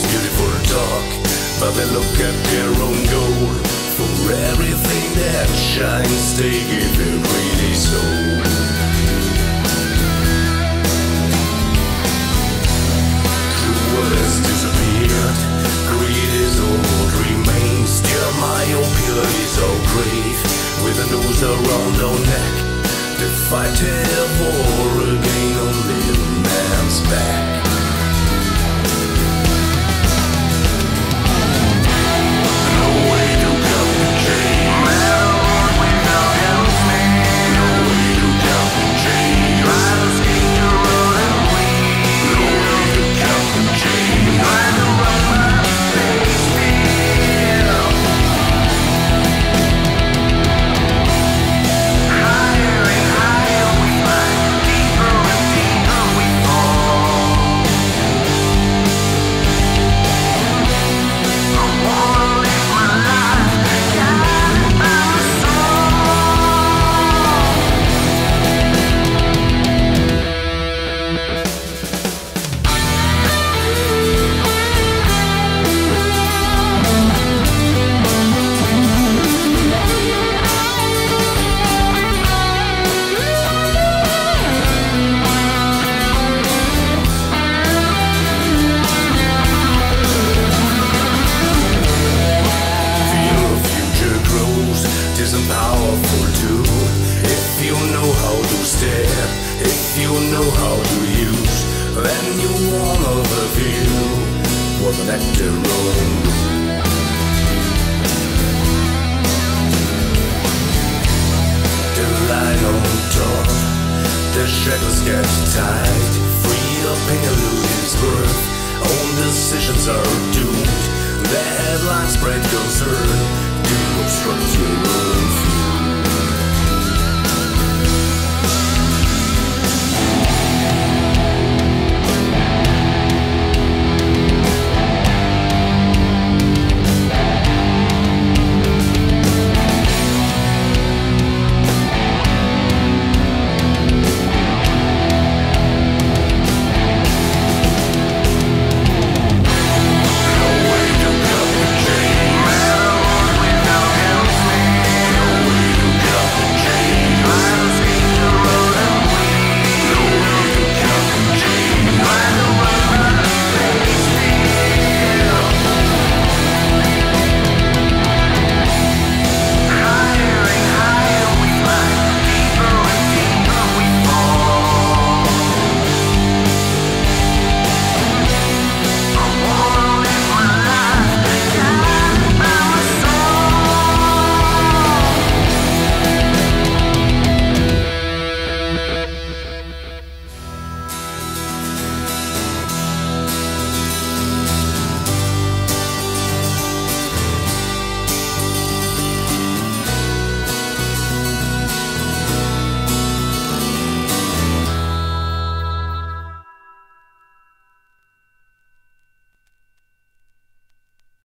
is good for talk, but they look at their own goal. For everything that shines, they give a greedy soul. Cruel has disappeared, greed is all what remains. Still my own purity is our grave, with a noose around our neck. They fight their war again on little man's back. If you know how to use, then you one of the few was an actor on. The line on top, the shackles get tight, free up in a loser's birth. Own decisions are doomed, the headlines spread concern, do obstruct your own.